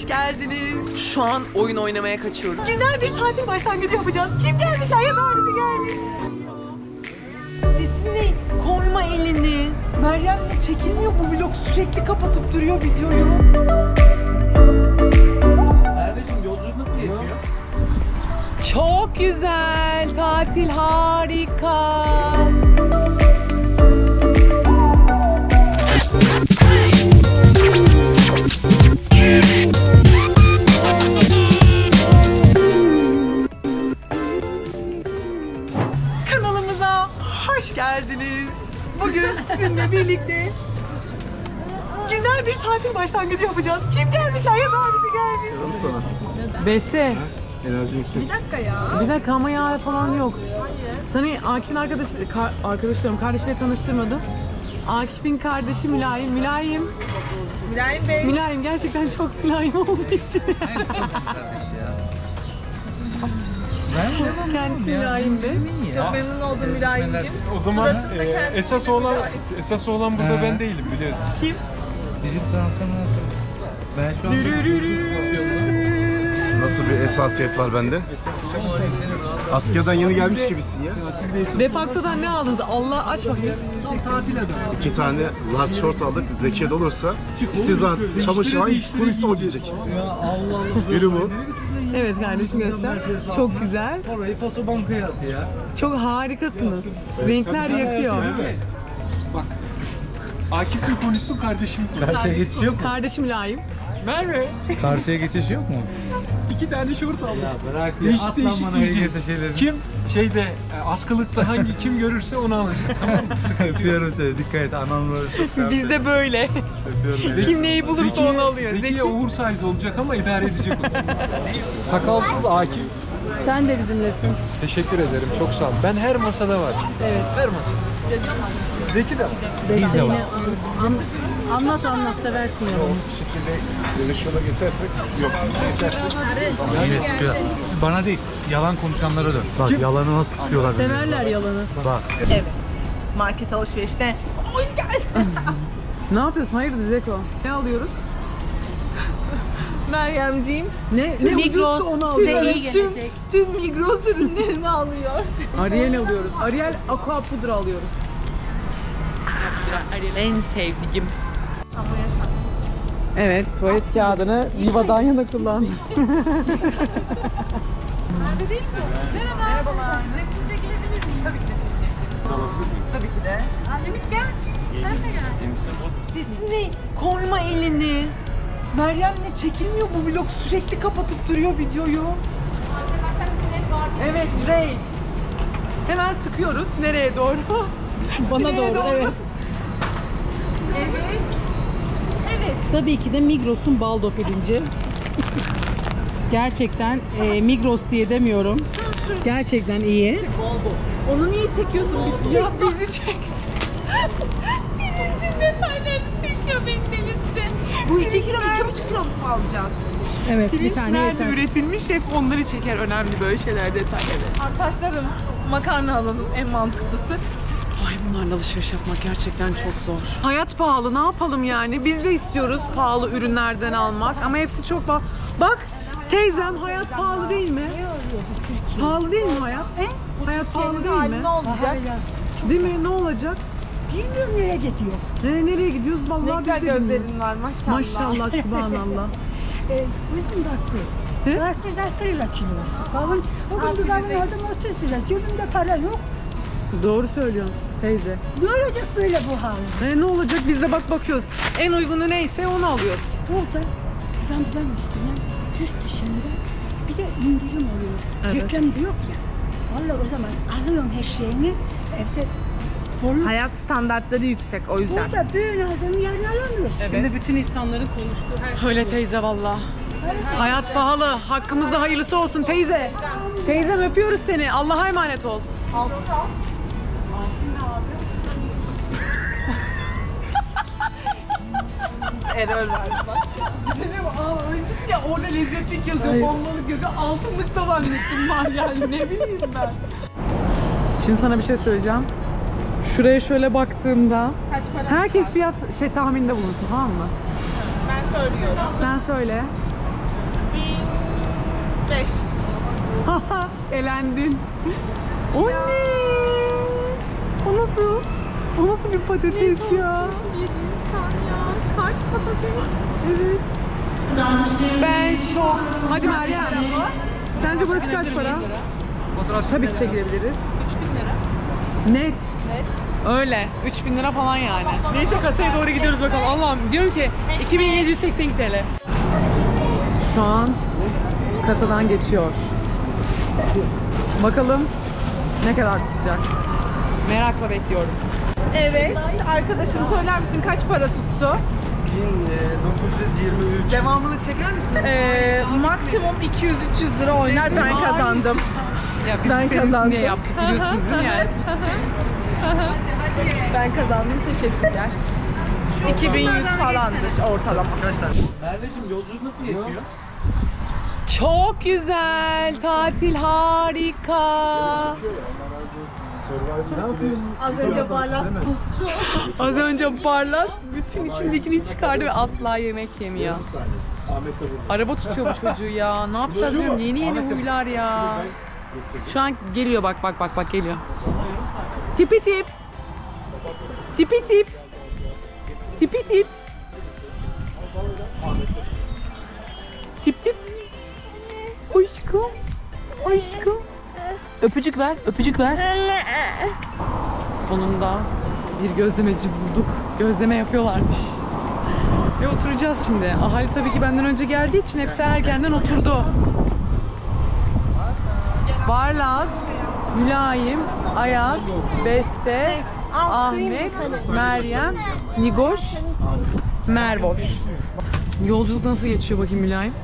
Hoş geldiniz. Şu an oyun oynamaya kaçıyoruz. Güzel bir tatil başlangıcı yapacağız. Kim gelmiş? Ayaz abisi gelmiş. Sesini koyma elini. Meryem'le çekilmiyor bu vlog. Sürekli kapatıp duruyor videoyu. Kardeşim yolculuk nasıl geçiyor? Çok güzel. Tatil harika. Kanalımıza hoş geldiniz. Bugün sizinle birlikte güzel bir tatil başlangıcı yapacağız. Kim gelmiş? Ariel abisi gelmiş. Beste. Bir dakika ya. Bir dakika ama ya falan yok. Hayır. Seni Akif'in kardeşiyle tanıştırmadım. Akif'in kardeşi Mülayim. Mülayim Bey. Mülayim gerçekten çok mülayim olduğu için. En son kardeş ya. Ben kendisi Mülayim Bey. Çok memnun oldum Mülayim'ciğim. O zaman esas olan burada ben değilim biliyorsun. Kim? Bizim transformasyon. Ben şu an nasıl bir esasiyet var bende? Asya'dan yeni gelmiş gibisin ya. De facto'dan ne aldınız? Allah aç bakayım. İki tane large short aldık. Zekiye dolursa istizan, çamaşır, ay polisi o diyecek. Yürü bu. Evet kardeşim göster. Çok güzel. Orayı fotobankaya at ya. Çok harikasınız. Renkler yakıyor. Bak. Akif'in konuşsun, kardeşim konuşsun. Karşıya geçiş yok mu? Kardeşim layım. Merve. Karşıya geçiş yok mu? İki tane şort aldım. Ya bırak ya. Atlan bana hediyesi şeyleri. Kim şeyde askılıkta hangi kim görürse onu alır. Tamam mı? Öpüyorum seni. Dikkat et. Anam böyle çok. Biz de böyle. Öpüyorum. Kim neyi bulursa onu alıyor. Zekiye oversize olacak ama idare edecek onu. Sakalsız Akif. Sen de bizimlesin. Teşekkür ederim. Çok sağ ol. Ben her masada var. Evet. Her masada. Zeki de var. Biz de var. Anlat seversin ya. O şekilde dönüş yola geçersek yok. Bana değil, yalan konuşanlara dön. Bak yalanı nasıl sıkıyorlar. Severler yalanı. Bak. Evet. Market alışverişte. Hoş geldin. Ne yapıyorsun? Hayırdır Zeko? Ne alıyoruz? Meryemciğim. Ne Migros onu size iyi gelecek. Tüm Migros ürünlerini alıyor. Ariel alıyoruz. Ariel Aqua Pudra alıyoruz. En sevdiğim. Evet, tuvalet kağıdını Viva'dan yana kullandım. Nerede değil mi? Merhabalar. Resim çekilebilir miyim? Tabii ki de çekilebiliriz. Tabii ki de. Ümit gel. Sen de gel. Sesini koyma elini. Meryem'le çekilmiyor bu vlog. Sürekli kapatıp duruyor videoyu. Arkadaşlar sinet var. Evet, Ray. Hemen sıkıyoruz. Nereye doğru? Bana doğru. Evet. Evet. Evet. Tabii ki de Migros'un Baldo pirinci. Gerçekten Migros diye demiyorum. Gerçekten iyi. Baldo. Onu niye çekiyorsun? Bizi çek, bizi çek. Pirincin detaylarını çekiyor beni delirtti. Bu 2 kilo 2,5 kiloluk mu alacağız? Evet, pirinç bir tane nerede yeter. Üretilmiş hep onları çeker önemli böyle şeyler detayları. Arkadaşlarım makarna alalım en mantıklısı. Ay bunlarla alışveriş yapmak gerçekten çok zor. Hayat pahalı, ne yapalım yani? Biz de istiyoruz pahalı ürünlerden almak ama hepsi çok pahalı. Bak teyzem hayat pahalı değil mi? Pahalı değil mi hayat? Hayat pahalı değil mi? Ne olacak? Değil mi? Ne olacak? Bilmiyorum nereye gidiyor. Nereye gidiyoruz? Vallahi ne güzel gözlerin var maşallah. Maşallah, subhanallah. Bizim dakika. Herkes 60 lira kilosu. Bugün dükkanın aldım 30 lira. Cebimde para yok. Doğru söylüyorsun teyze. Ne olacak böyle bu hal? Ne olacak? Biz de bakıyoruz. En uygunu neyse onu alıyoruz. Burada zamzam üstüne yurt dışında bir de indirim oluyor. Evet. Reklam yok ya. Vallahi o zaman alıyorsun her şeyini evde. Olur. Hayat standartları yüksek o yüzden. Burada böyle adamın yerini alamıyorsun. Evet. Şimdi bütün insanların konuştuğu her şey. Öyle teyze valla. Hayat pahalı. Hakkımızda hayırlısı olsun teyze. Teyzem öpüyoruz seni. Allah'a emanet ol. Altın al. Error verdi bak. Bir şey diyeyim mi? Öncesi ya orada lezzetlik yazıyor, bombalık yazıyor. Altınlıkta zannettim var yani ne bileyim ben. Şimdi sana bir şey söyleyeceğim. Şuraya şöyle baktığımda herkes fiyat tahminde bulunsun tamam mı? Ben söylüyorum. Sen söyle. 1500. Haha, elendin. O ne? O nasıl bir patates ya? Kart patates. Evet. Ben şok. Hadi Meryem. Sence burası kaç para? Tabii ki çekilebiliriz. 3000 lira. Net. Net. Öyle. 3000 lira falan yani. Neyse kasaya doğru gidiyoruz bakalım. Allah'ım diyorum ki 2782 TL. Şu an kasadan geçiyor. Bakalım ne kadar tutacak. Merakla bekliyorum. Evet, arkadaşım söyler misin kaç para tuttu? 1923. Devamını çeker misin? Maksimum 200-300 lira oynar, ben kazandım. Ya biz ben kazandım. Niye yaptık biliyorsunuz değil mi yani? Ben kazandım, teşekkürler. 2100 falandır ortalama. Arkadaşlar, Merveciğim yolculuk nasıl geçiyor? Çok güzel, tatil harika. Az önce Barlas kustu. Az önce Barlas bütün içindekini çıkardı ve asla yemek yemiyor. Araba tutuyor bu çocuğu ya. Ne yapacağız diyorum, yeni huylar ya. Şu an geliyor, bak geliyor. Tip tip. Aşkım. Öpücük ver. Sonunda bir gözlemeci bulduk. Gözleme yapıyorlarmış. Ve oturacağız şimdi. Ahali tabii ki benden önce geldiği için hepsi erkenden oturdu. Barlas, Mülayim, Ayaz, Beste, Ahmet, Meryem, Nigoş, Mervoş. Yolculuk nasıl geçiyor bakayım Mülayim?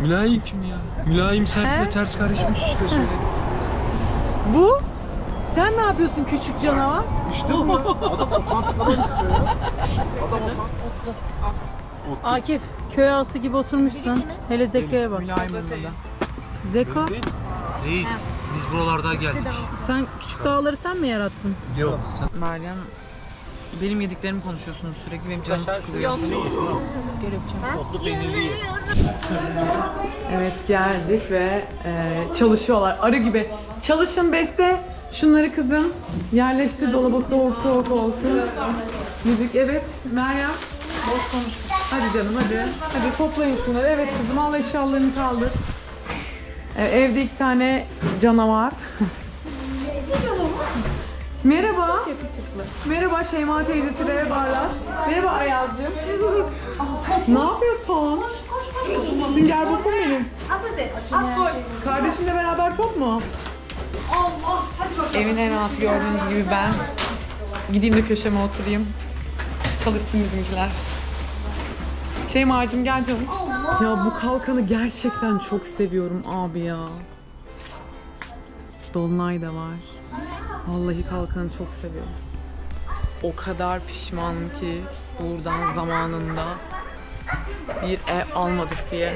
Mülayim kim ya? Mülayim sen de ters karışmış işte söyleriz. Bu? Sen ne yapıyorsun küçük canavar? İşte bu. Adam otantıklamak istiyor ya. Akif, köy ağası gibi oturmuşsun. Hele Zeka'ya bak. Zeka? Reis, biz buralarda geldik. Sen küçük dağları sen mi yarattın? Yok. Meryem, benim yediklerimi konuşuyorsunuz sürekli, benim canım sıkılıyor. Evet geldik ve çalışıyorlar arı gibi. Çalışın Beste, şunları kızım yerleştir dolaba, soğuk olsun. Müzik, evet Meryem. Boş konuş. Hadi canım hadi toplayın şunları. Evet kızım, al eşyalarını kaldır. Evde iki tane canavar. Merhaba. Merhaba Şeyma teyzesi ve Barlas. Merhaba Ayaz'cığım. Ne yapıyorsun? Sünger bokum benim. Kardeşinle beraber top mu? Evin en altı gördüğünüz gibi ben. Gideyim de köşeme oturayım. Çalışsın bizimkiler. Şeyma'cığım gel canım. Ya bu kalkanı gerçekten çok seviyorum abi ya. Dolunay da var. Vallahi kalkanı çok seviyorum. O kadar pişmanım ki buradan zamanında bir ev almadık diye.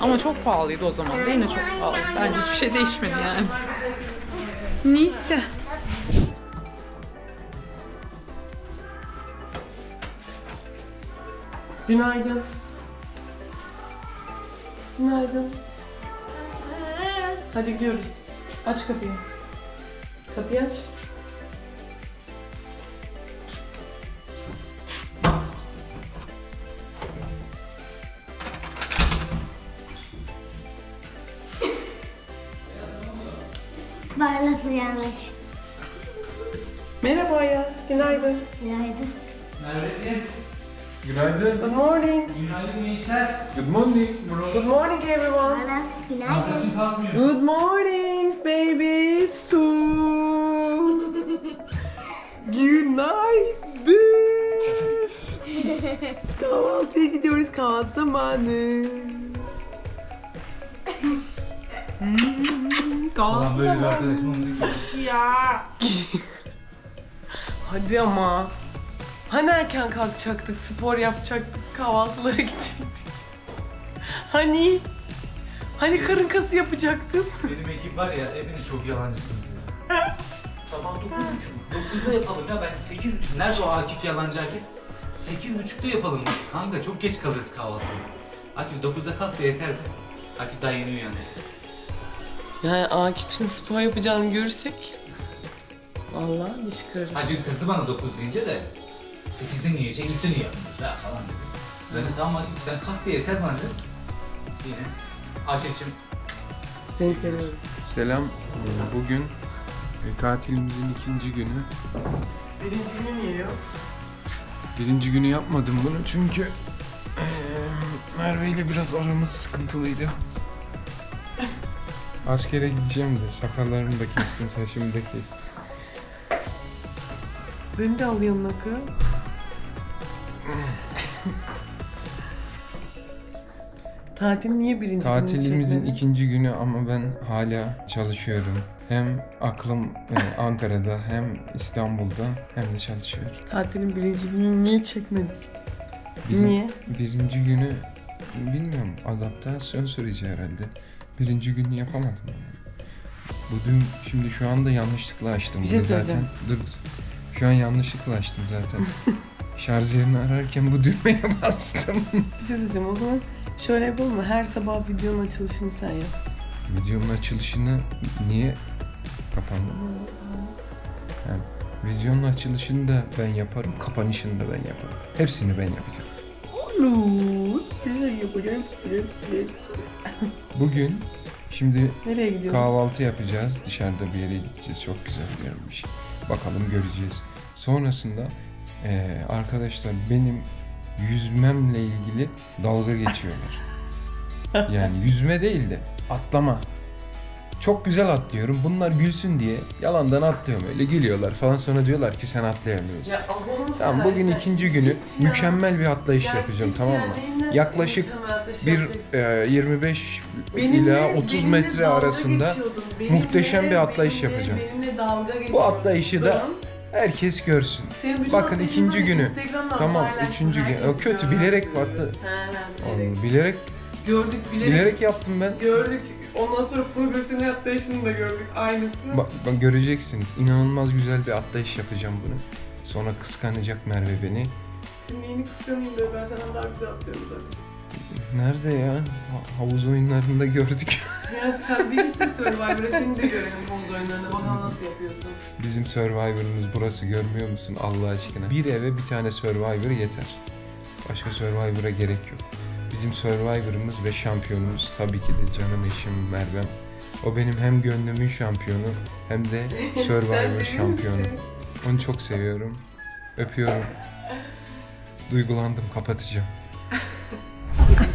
Ama çok pahalıydı o zaman. Yine çok pahalı. Bence hiçbir şey değişmedi yani. Neyse. Günaydın. Hadi gidiyoruz. Aç kapıyı. Kapıyı aç. Barlas uyanmış. Merhaba Ayaz. Günaydın. Merveciğim. Günaydın. Good morning. Günaydın gençler. Good morning. Good morning everyone. Barlas günaydın. Good morning. Baby su. Günaydın. Kahvaltıya gidiyoruz, kahvaltı zamanı. Kahvaltı zamanı. Ya. Hadi ama. Hani erken kalkacaktık, spor yapacaktık, kahvaltılara gidecektik. Hani karın kası yapacaktın? Benim ekip var ya, hepiniz çok yalancısınız ya. Sabah 9:30 9'da yapalım ya, ben 8:30. Nerede o Akif yalancı Akif? 8:30'da yapalım. Kanka çok geç kalırız kahvaltıda. Akif 9'da kalk da yeter de. Akif daha yeni uyandı. Yani Akif'in spor yapacağını görürsek vallahi çıkarır. Hadi kızdı bana 9 deyince de 8'de niye yiyecek, 3'de niye yapmıyoruz ha falan dedi. Ben de tamam Akif sen kalk da yeter bana dedi. Yine Akif'cim seni seviyorum. Selam. Bugün tatilimizin ikinci günü. Birinci günü niye yok? Birinci günü yapmadım bunu çünkü Merve ile biraz aramız sıkıntılıydı. Askere gideceğim de sakallarımı da kestim, saçımı da kestim. Beni de al yanına kız. Tatil niye birinci günü çekmedin? Tatilimizin ikinci günü ama ben hala çalışıyorum. Hem aklım Ankara'da, hem İstanbul'da, hem de çalışıyorum. Tatilin birinci günü niye çekmedin? Niye? Birinci günü bilmiyorum, adaptasyon süreci herhalde. Birinci günü yapamadım yani. Bugün, şimdi şu anda yanlışlıkla açtım bunu zaten. Dur, şu an yanlışlıkla açtım zaten. Şarj yerini ararken bu düğmeye bastım. Bir şey söyleyeceğim, o zaman şöyle yapalım mı? Her sabah videonun açılışını sen yap. Videonun açılışını niye kapandı? Yani videonun açılışını da ben yaparım, kapanışını da ben yaparım. Hepsini ben yapacağım. Olur. Bugün şimdi nereye gidiyoruz? Kahvaltı yapacağız. Dışarıda bir yere gideceğiz. Çok güzel bir şey. Bakalım göreceğiz. Sonrasında arkadaşlar benim yüzmemle ilgili dalga geçiyorlar. Yani yüzme değil de atlama. Çok güzel atlıyorum. Bunlar gülsün diye yalandan atlıyorum. Öyle gülüyorlar falan, sonra diyorlar ki sen atlayamıyorsun. Ya, tamam, bugün ikinci günü mükemmel bir atlayış yapacağım, tamam mı? Yaklaşık bir 25 ila 30 metre arasında muhteşem bir atlayış yapacağım. Bu atlayışı da herkes görsün. Bakın ikinci günü. Tamam, üçüncü gün. O kötü, bilerek atladı. Bilerek. Gördük, bilerek yaptım ben. Gördük. Ondan sonra progresini, atlayışını da gördük. Aynısını. Bak göreceksiniz. İnanılmaz güzel bir atlayış yapacağım bunu. Sonra kıskanacak Merve beni. Şimdi yeni kıskanayım da ben senden daha güzel atlıyorum zaten. Nerede ya? Havuz oyunlarında gördük. Ya sen bir git de Survivor'a, seni de görelim havuz oyunlarında. Bakalım nasıl yapıyorsun. Bizim Survivor'ımız burası, görmüyor musun Allah aşkına? Bir eve bir tane Survivor yeter. Başka Survivor'a gerek yok. Bizim Survivor'ımız ve şampiyonumuz tabii ki de canım eşim Merve'm. O benim hem gönlümün şampiyonu hem de Survivor şampiyonu. Onu çok seviyorum. Öpüyorum. Duygulandım, kapatacağım.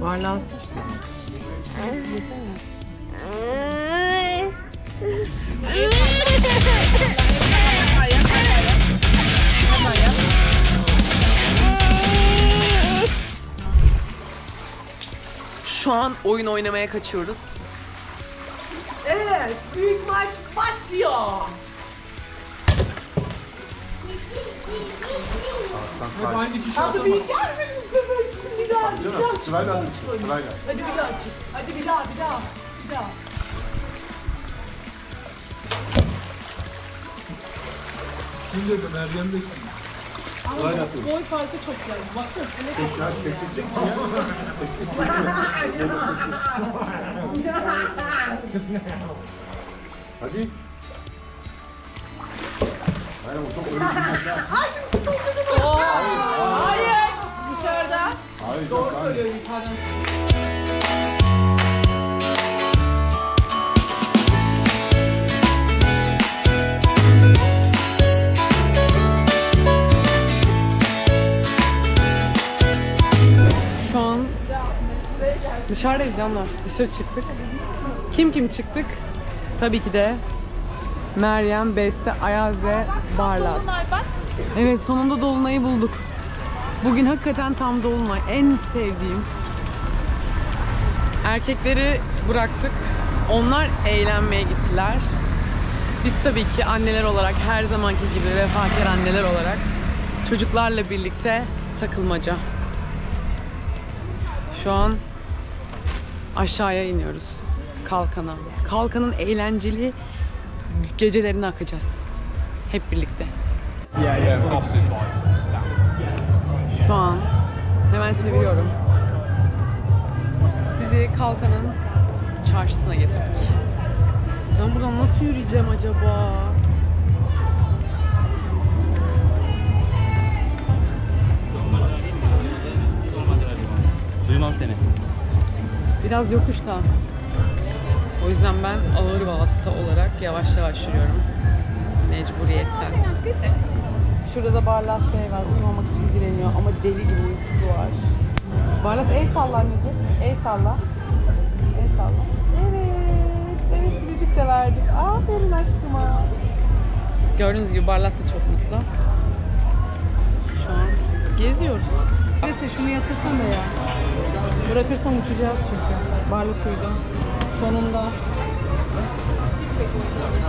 Barlas. Şu an oyun oynamaya kaçıyoruz. Evet, büyük maç başlıyor. Hadi bir gel benim kafasını. Bir daha. Hadi bir daha çık. Hadi bir daha. Kim dedi? Meryem de kim? Sırayla atıyoruz. Boy farkı çok geldi. Baksana. Sektireceksin ya. Hadi. Hayır, o top öyle gitmez ya. Hayır. Dışarıda. Doğru söylüyorum. Şu an dışarıdayız canlar. Dışarı çıktık. Kim çıktık? Tabii ki de Meryem, Beste, Ayaz ve Barlas. Evet, sonunda Dolunay'ı bulduk. Bugün hakikaten tam dolunay. En sevdiğim Erkekleri bıraktık. Onlar eğlenmeye gittiler. Biz tabii ki anneler olarak, her zamanki gibi vefakar anneler olarak çocuklarla birlikte takılmaca. Şu an aşağıya iniyoruz. Kalkan'a. Kalkan'ın eğlenceli gecelerine akacağız. Hep birlikte. Şu an hemen çeviriyorum. Sizi Kalkan'ın çarşısına getirdik. Ben buradan nasıl yürüyeceğim acaba? Duymam seni. Biraz yokuşta. O yüzden ben ağır vasıta olarak yavaş yavaş yürüyorum. Mecburiyetten. Şurada da Barlas beyazlık olmak için direniyor ama deli gibi uykusu var. Barlas el salla anneciğim. El salla. El salla. Evet. Gülücük de verdik. Aferin aşkıma. Gördüğünüz gibi Barlas da çok mutlu. Şu an geziyoruz. Neyse şunu yatırsam da ya. Bırakırsam uçacağız çünkü. Barlas uydu. Sonunda.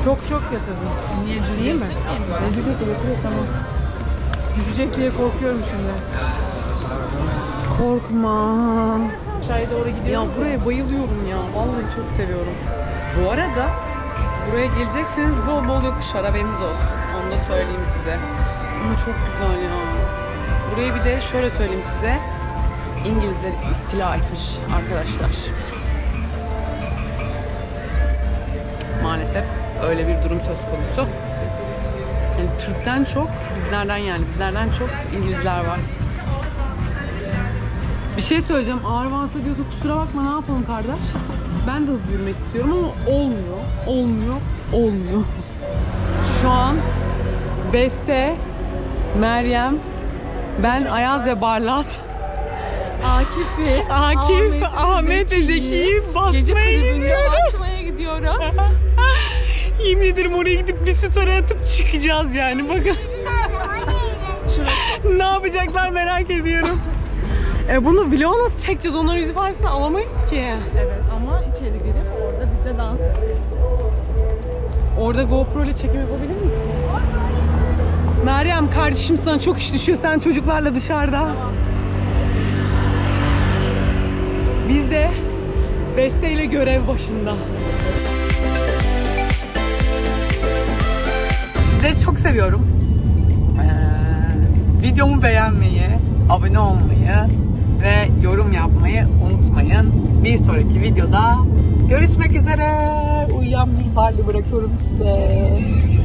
Çok yatırdım. Niye düşecek mi? Düşecek tamam. Düşecek diye korkuyorum şimdi. Korkmam. Aşağıya doğru gidiyorum. Ya buraya bayılıyorum ya. Vallahi çok seviyorum. Bu arada buraya gelecekseniz bol bol yokuş var, haberiniz olsun. Onu da söyleyeyim size. Ama çok güzel ya. Burayı bir de şöyle söyleyeyim size. İngilizler istila etmiş arkadaşlar. Maalesef öyle bir durum söz konusu. Yani Türk'ten çok bizlerden, yani bizlerden çok İngilizler var. Bir şey söyleyeceğim. Ağır vasıta diyorsun, kusura bakma, ne yapalım kardeş? Ben de hızlı yürümek istiyorum ama olmuyor. Şu an Beste, Meryem, ben, Ayaz ve Barlas, Akif'i, Ahmet ve Zeki'yi basmaya gidiyoruz. Yemin ederim oraya gidip bir story atıp çıkacağız yani, bakın. Ne yapacaklar merak ediyorum. Bunu vlog nasıl çekeceğiz? Onların yüz ifadesini alamayız ki. Evet ama içeri girip orada biz de dans edeceğiz. Orada GoPro ile çekim yapabilir miyiz? Meryem kardeşim, sana çok iş düşüyor, sen çocuklarla dışarıda. Tamam. Biz de Beste ile görev başında. Sizleri çok seviyorum. Videomu beğenmeyi, abone olmayı ve yorum yapmayı unutmayın. Bir sonraki videoda görüşmek üzere. Uyuyan bir Baldo bırakıyorum size.